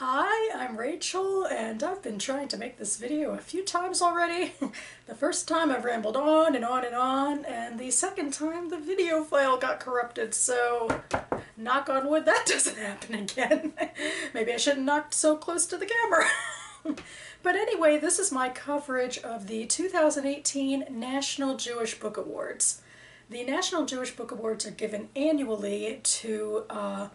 Hi, I'm Rachel, and I've been trying to make this video a few times already. The first time I've rambled on and on and on, and the second time the video file got corrupted, so knock on wood that doesn't happen again. Maybe I shouldn't knock so close to the camera. But anyway, this is my coverage of the 2018 National Jewish Book Awards. The National Jewish Book Awards are given annually to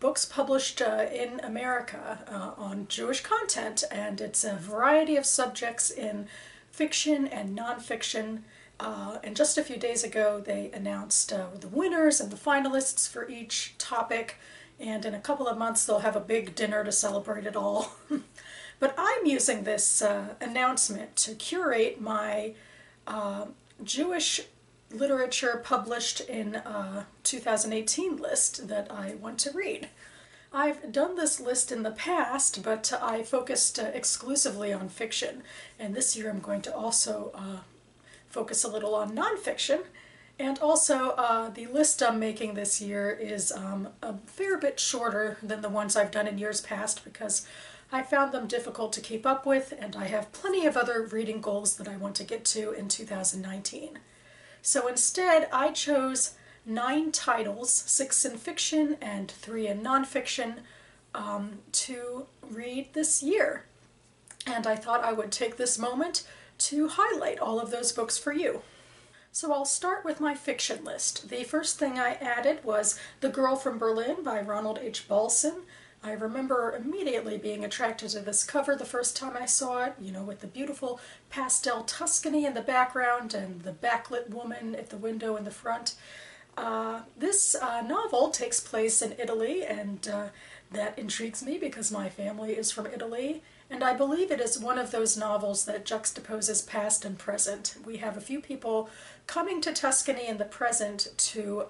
books published in America on Jewish content, and it's a variety of subjects in fiction and nonfiction. And just a few days ago they announced the winners and the finalists for each topic, and in a couple of months they'll have a big dinner to celebrate it all. But I'm using this announcement to curate my Jewish literature published in 2018 list that I want to read. I've done this list in the past, but I focused exclusively on fiction, and this year I'm going to also focus a little on nonfiction. And also the list I'm making this year is a fair bit shorter than the ones I've done in years past because I found them difficult to keep up with, and I have plenty of other reading goals that I want to get to in 2019. So instead, I chose 9 titles, 6 in fiction and 3 in nonfiction, to read this year. And I thought I would take this moment to highlight all of those books for you. So I'll start with my fiction list. The first thing I added was The Girl from Berlin by Ronald H. Balson. I remember immediately being attracted to this cover the first time I saw it, you know, with the beautiful pastel Tuscany in the background and the backlit woman at the window in the front. This novel takes place in Italy, and that intrigues me because my family is from Italy, and I believe it is one of those novels that juxtaposes past and present. We have a few people coming to Tuscany in the present to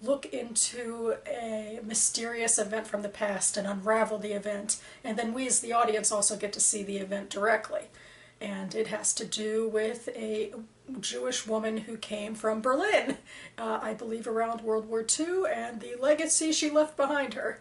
look into a mysterious event from the past and unravel the event, and then we as the audience also get to see the event directly. And it has to do with a Jewish woman who came from Berlin, I believe around World War II, and the legacy she left behind her.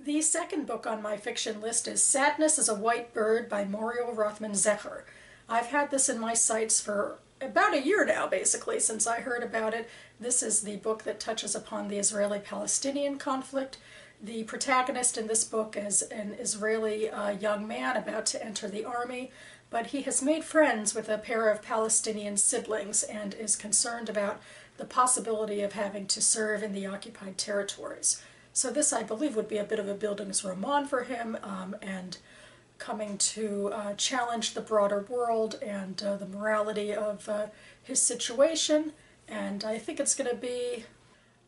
The second book on my fiction list is Sadness as a White Bird by Moriel Rothman-Zecher. I've had this in my sights for about a year now, basically, since I heard about it. This is the book that touches upon the Israeli-Palestinian conflict. The protagonist in this book is an Israeli young man about to enter the army, but he has made friends with a pair of Palestinian siblings and is concerned about the possibility of having to serve in the occupied territories. So this, I believe, would be a bit of a Bildungsroman for him, and coming to challenge the broader world and the morality of his situation, and I think it's going to be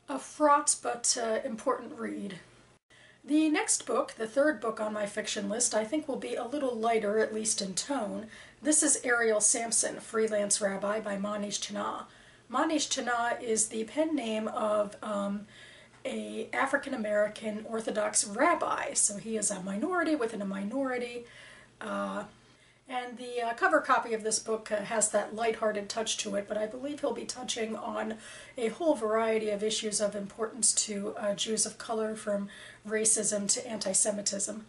a fraught but important read. The next book, the third book on my fiction list, I think will be a little lighter, at least in tone. This is Ariel Samson, Freelance Rabbi by MaNishtana. MaNishtana is the pen name of an African-American Orthodox rabbi, so he is a minority within a minority. And the cover copy of this book has that lighthearted touch to it, but I believe he'll be touching on a whole variety of issues of importance to Jews of color, from racism to anti-Semitism.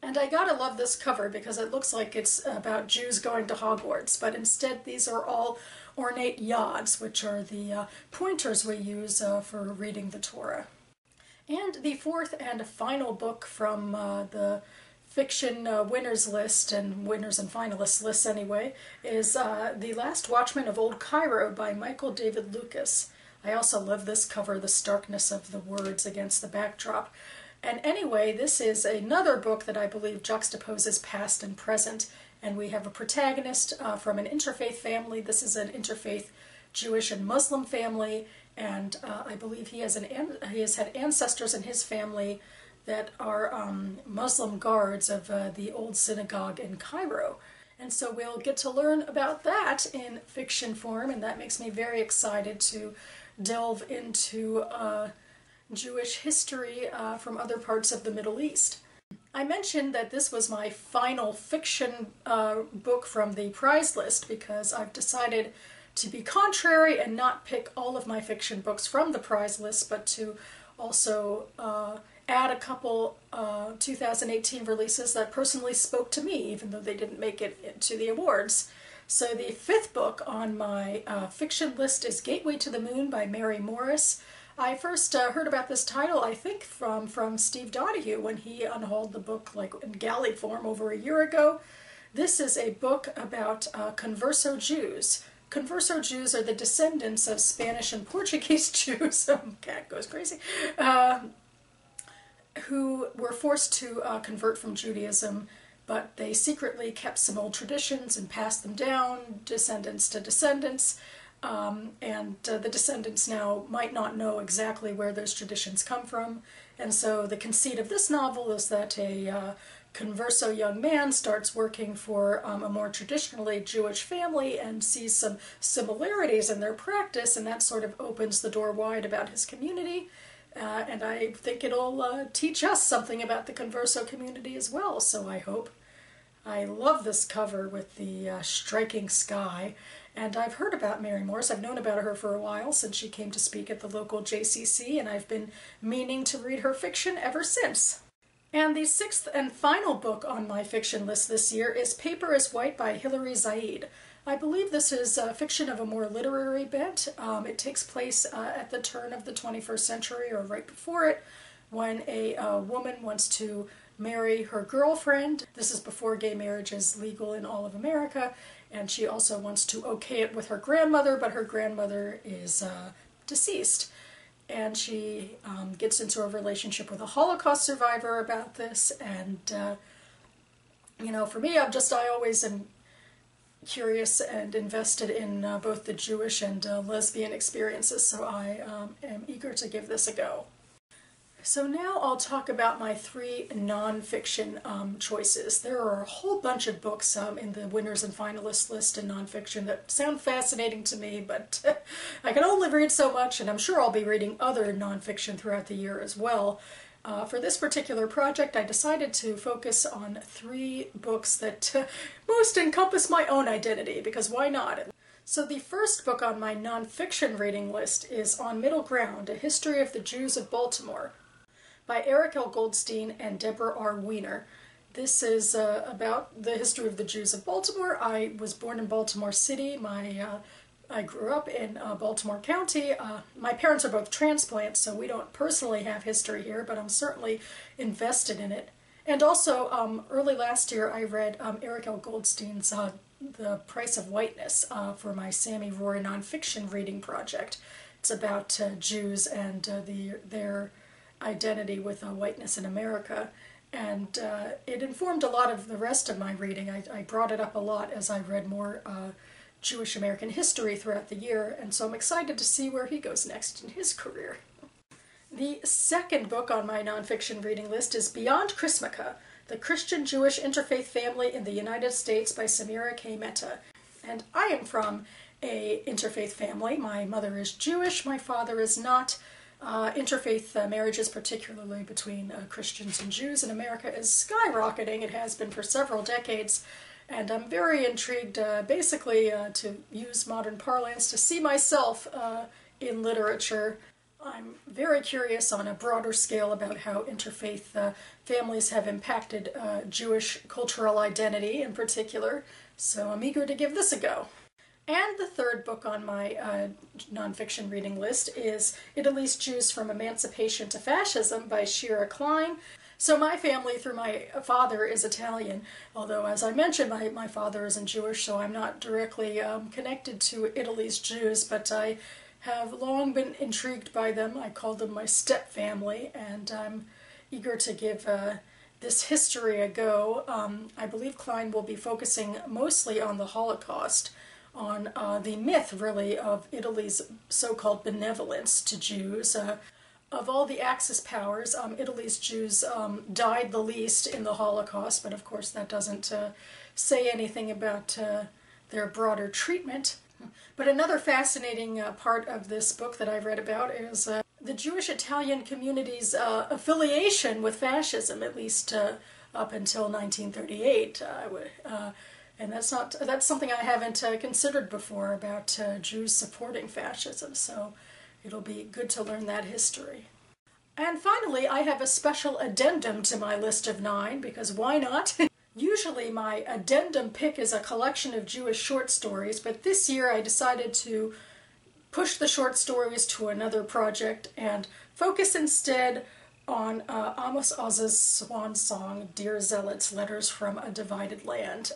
And I gotta love this cover because it looks like it's about Jews going to Hogwarts, but instead these are all ornate yods, which are the pointers we use for reading the Torah. And the fourth and final book from the fiction winners list, and winners and finalists list anyway, is The Last Watchman of Old Cairo by Michael David Lukas. I also love this cover, the starkness of the words against the backdrop. And anyway, this is another book that I believe juxtaposes past and present, and we have a protagonist from an interfaith family. This is an interfaith Jewish and Muslim family, and I believe he has had ancestors in his family that are Muslim guards of the old synagogue in Cairo. And so we'll get to learn about that in fiction form, and that makes me very excited to delve into Jewish history from other parts of the Middle East. I mentioned that this was my final fiction book from the prize list because I've decided to be contrary and not pick all of my fiction books from the prize list, but to also add a couple 2018 releases that personally spoke to me, even though they didn't make it to the awards. So the fifth book on my fiction list is Gateway to the Moon by Mary Morris. I first heard about this title, I think, from Steve Donohue when he unhauled the book like in galley form over a year ago. This is a book about Converso Jews. Converso Jews are the descendants of Spanish and Portuguese Jews, cat goes crazy, who were forced to convert from Judaism, but they secretly kept some old traditions and passed them down, descendants to descendants, and the descendants now might not know exactly where those traditions come from. And so the conceit of this novel is that a Converso young man starts working for a more traditionally Jewish family and sees some similarities in their practice, and that sort of opens the door wide about his community. And I think it'll teach us something about the Converso community as well, so I hope. I love this cover with the striking sky, and I've heard about Mary Morris. I've known about her for a while since she came to speak at the local JCC, and I've been meaning to read her fiction ever since. And the sixth and final book on my fiction list this year is Paper is White by Hilary Zaid. I believe this is fiction of a more literary bent. It takes place at the turn of the 21st century, or right before it, when a woman wants to marry her girlfriend. This is before gay marriage is legal in all of America, and she also wants to okay it with her grandmother, but her grandmother is deceased. And she gets into a relationship with a Holocaust survivor about this, and, you know, for me, I always am curious and invested in both the Jewish and lesbian experiences, so I am eager to give this a go. So now I'll talk about my three nonfiction choices. There are a whole bunch of books in the winners and finalists list in nonfiction that sound fascinating to me, but I can only read so much, and I'm sure I'll be reading other nonfiction throughout the year as well. For this particular project, I decided to focus on three books that most encompass my own identity, because why not? So the first book on my nonfiction reading list is On Middle Ground, A History of the Jews of Baltimore, by Eric L. Goldstein and Deborah R. Weiner. This is about the history of the Jews of Baltimore. I was born in Baltimore City. I grew up in Baltimore County. My parents are both transplants, so we don't personally have history here, but I'm certainly invested in it. And also, early last year, I read Eric L. Goldstein's The Price of Whiteness for my Sammy Rohrer nonfiction reading project. It's about Jews and their identity with whiteness in America. And it informed a lot of the rest of my reading. I brought it up a lot as I read more Jewish American history throughout the year, and so I'm excited to see where he goes next in his career. The second book on my nonfiction reading list is Beyond Chrismukkah, The Christian Jewish Interfaith Family in the United States by Samira K. Mehta. And I am from an interfaith family. My mother is Jewish, my father is not. Interfaith marriages, particularly between Christians and Jews in America, is skyrocketing. It has been for several decades. And I'm very intrigued, basically, to use modern parlance, to see myself in literature. I'm very curious on a broader scale about how interfaith families have impacted Jewish cultural identity in particular, so I'm eager to give this a go. And the third book on my nonfiction reading list is Italy's Jews from Emancipation to Fascism by Shira Klein. So my family, through my father, is Italian, although, as I mentioned, my father isn't Jewish, so I'm not directly connected to Italy's Jews, but I have long been intrigued by them. I call them my step-family, and I'm eager to give this history a go. I believe Klein will be focusing mostly on the Holocaust, on the myth, really, of Italy's so-called benevolence to Jews. Of all the Axis powers, Italy's Jews died the least in the Holocaust, but of course that doesn't say anything about their broader treatment. But another fascinating part of this book that I've read about is the Jewish-Italian community's affiliation with fascism, at least up until 1938. And that's something I haven't considered before about Jews supporting fascism, so it'll be good to learn that history. And finally, I have a special addendum to my list of 9, because why not? Usually my addendum pick is a collection of Jewish short stories, but this year I decided to push the short stories to another project and focus instead on Amos Oz's swan song, Dear Zealots, Letters from a Divided Land.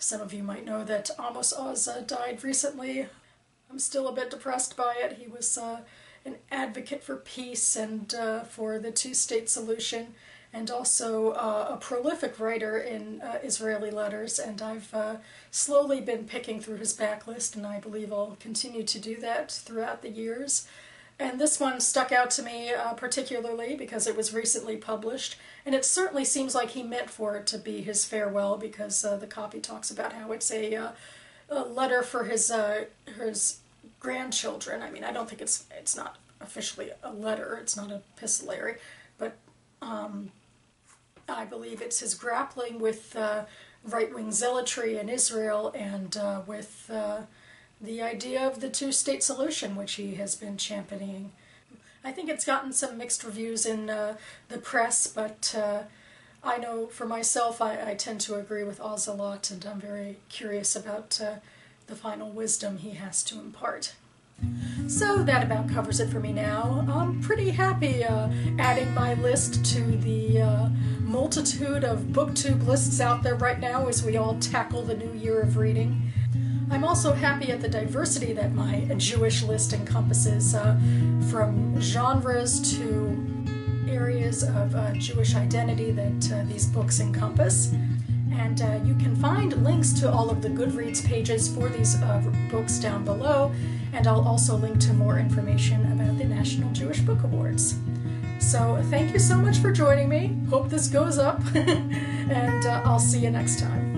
Some of you might know that Amos Oz died recently. I'm still a bit depressed by it. He was an advocate for peace and for the two-state solution, and also a prolific writer in Israeli letters, and I've slowly been picking through his backlist, and I believe I'll continue to do that throughout the years. And this one stuck out to me particularly because it was recently published, and it certainly seems like he meant for it to be his farewell, because the copy talks about how it's a letter for his grandchildren. I mean, I don't think it's not officially a letter, it's not epistolary, but I believe it's his grappling with right-wing zealotry in Israel and with the idea of the two-state solution, which he has been championing. I think it's gotten some mixed reviews in the press, but I know for myself I tend to agree with Oz a lot, and I'm very curious about the final wisdom he has to impart. So that about covers it for me now. I'm pretty happy adding my list to the multitude of BookTube lists out there right now as we all tackle the new year of reading. I'm also happy at the diversity that my Jewish list encompasses, from genres to areas of Jewish identity that these books encompass. And you can find links to all of the Goodreads pages for these books down below, and I'll also link to more information about the National Jewish Book Awards. So thank you so much for joining me. Hope this goes up, and I'll see you next time.